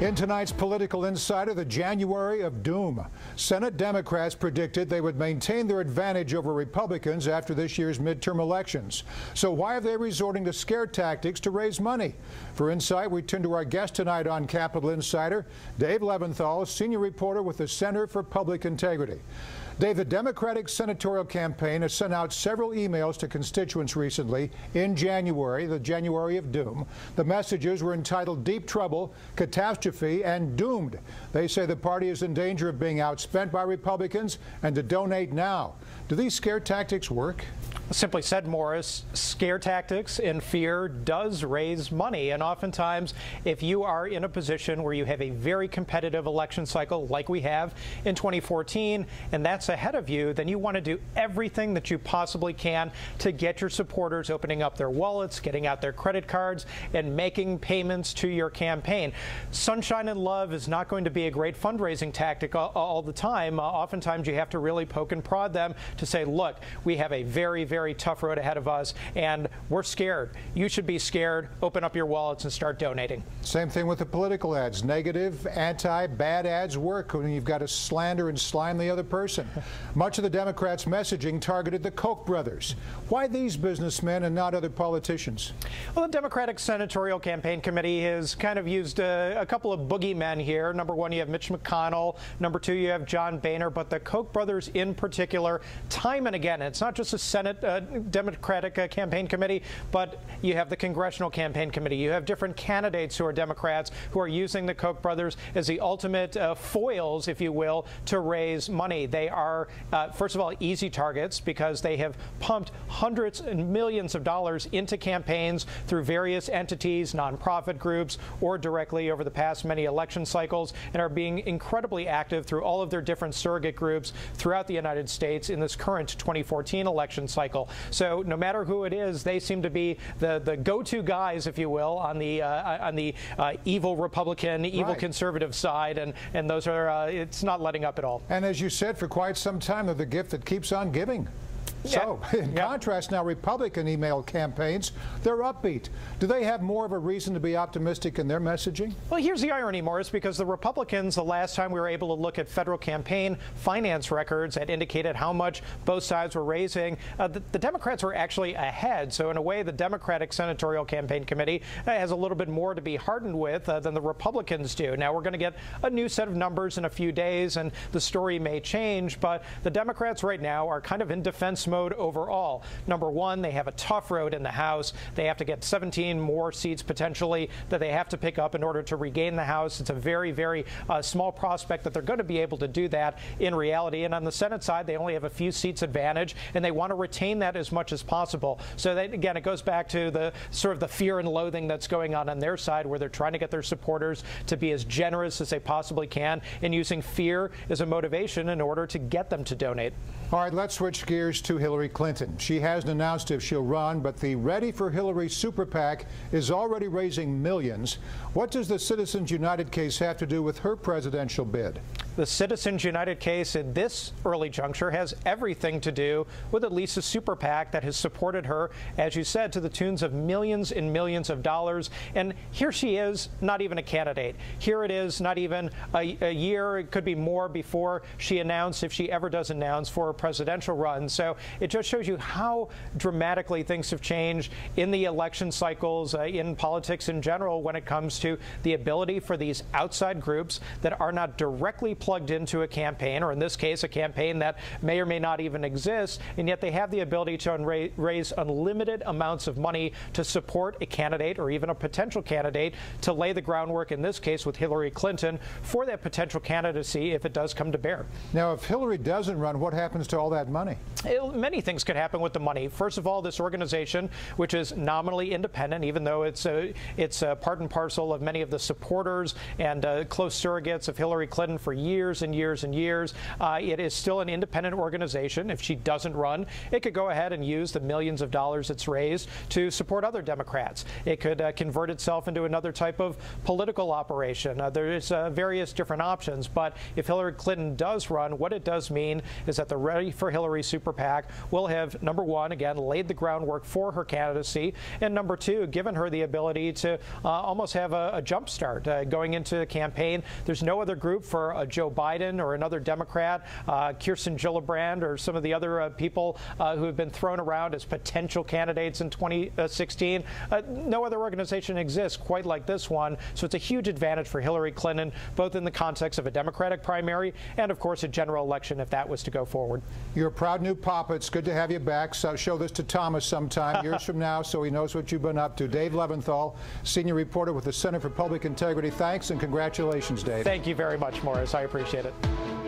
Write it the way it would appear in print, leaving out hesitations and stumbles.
In tonight's Political Insider, the January of doom. Senate Democrats predicted they would maintain their advantage over Republicans after this year's midterm elections. So why are they resorting to scare tactics to raise money? For insight, we turn to our guest tonight on Capital Insider, Dave Levinthal, senior reporter with the Center for Public Integrity. Dave, the Democratic senatorial campaign has sent out several emails to constituents recently in January, the January of doom. The messages were entitled Deep Trouble, Catastrophe, and Doomed. They say the party is in danger of being outspent by Republicans and to donate now. Do these scare tactics work? Simply said, Morris, scare tactics and fear does raise money, and oftentimes if you are in a position where you have a very competitive election cycle like we have in 2014 and that's ahead of you, then you want to do everything that you possibly can to get your supporters opening up their wallets, getting out their credit cards, and making payments to your campaign. Sunshine and love is not going to be a great fundraising tactic all the time. Oftentimes you have to really poke and prod them to say, look, we have a very, very tough road ahead of us, and we're scared. You should be scared. Open up your wallets and start donating. Same thing with the political ads. Negative, anti-bad ads work when you've got to slander and slime the other person. Much of the Democrats' messaging targeted the Koch brothers. Why these businessmen and not other politicians? Well, the Democratic Senatorial Campaign Committee has kind of used a couple of boogeymen here. Number one, you have Mitch McConnell. Number two, you have John Boehner. But the Koch brothers in particular, time and again, it's not just the Senate Democratic Campaign Committee, but you have the Congressional Campaign Committee. You have different candidates who are Democrats who are using the Koch brothers as the ultimate foils, if you will, to raise money. They are, first of all, easy targets because they have pumped hundreds and millions of dollars into campaigns through various entities, nonprofit groups, or directly over the past many election cycles, and are being incredibly active through all of their different surrogate groups throughout the United States in this current 2014 election cycle. So no matter who it is, they seem to be the go-to guys, if you will, on the evil Republican, evil conservative side, and those are it's not letting up at all. And as you said, for quite some time, they're the gift that keeps on giving. So, in contrast, now Republican email campaigns, they're upbeat. Do they have more of a reason to be optimistic in their messaging? Well, here's the irony, Morris, because the Republicans, the last time we were able to look at federal campaign finance records that indicated how much both sides were raising, the Democrats were actually ahead. So, in a way, the Democratic Senatorial Campaign Committee has a little bit more to be heartened with than the Republicans do. Now, we're going to get a new set of numbers in a few days, and the story may change, but the Democrats right now are kind of in defense mode overall. Number one, they have a tough road in the House. They have to get 17 more seats potentially that they have to pick up in order to regain the House. It's a very, very small prospect that they're going to be able to do that in reality. And on the Senate side, they only have a few seats advantage, and they want to retain that as much as possible. So that, again, it goes back to the sort of the fear and loathing that's going on their side, where they're trying to get their supporters to be as generous as they possibly can and using fear as a motivation in order to get them to donate. All right, let's switch gears to Hillary Clinton. She hasn't announced if she'll run, but the Ready for Hillary super PAC is already raising millions. What does the Citizens United case have to do with her presidential bid? The Citizens United case at this early juncture has everything to do with at least a super PAC that has supported her, as you said, to the tunes of millions and millions of dollars. And here she is, not even a candidate. Here it is, not even a year, it could be more before she announced, if she ever does announce, for her presidential run. So it just shows you how dramatically things have changed in the election cycles, in politics in general, when it comes to the ability for these outside groups that are not directly plugged into a campaign, or in this case, a campaign that may or may not even exist, and yet they have the ability to raise unlimited amounts of money to support a candidate or even a potential candidate, to lay the groundwork, in this case with Hillary Clinton, for that potential candidacy if it does come to bear. Now, if Hillary doesn't run, what happens to all that money? Many things could happen with the money. First of all, this organization, which is nominally independent, even though it's a part and parcel of many of the supporters and close surrogates of Hillary Clinton for years, years and years and years. It is still an independent organization. If she doesn't run, it could go ahead and use the millions of dollars it's raised to support other Democrats. It could convert itself into another type of political operation. There's various different options, but if Hillary Clinton does run, what it does mean is that the Ready for Hillary super PAC will have, number one, again, laid the groundwork for her candidacy, and number two, given her the ability to almost have a jump start going into the campaign. There's no other group for Joe Biden or another Democrat, Kirsten Gillibrand, or some of the other people who have been thrown around as potential candidates in 2016. No other organization exists quite like this one, so it's a huge advantage for Hillary Clinton, both in the context of a Democratic primary and, of course, a general election if that was to go forward. You're a proud new papa. It's good to have you back. So show this to Thomas sometime, years from now, so he knows what you've been up to. Dave Levinthal, senior reporter with the Center for Public Integrity. Thanks and congratulations, Dave. Thank you very much, Morris. I appreciate it.